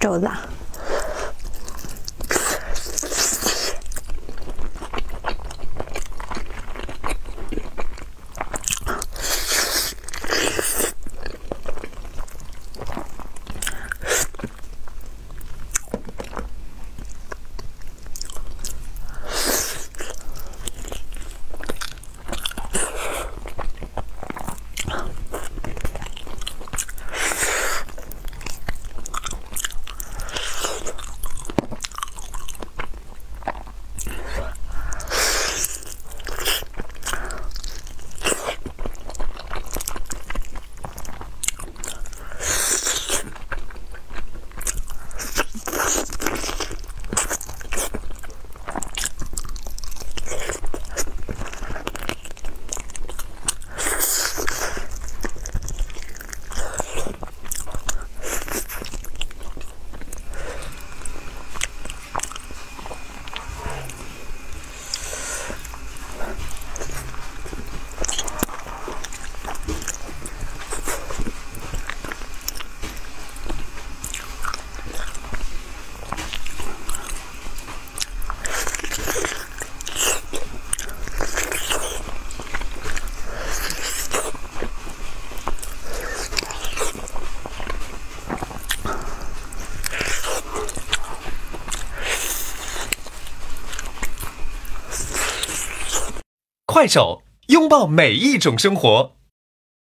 肘子。 快手，拥抱每一种生活。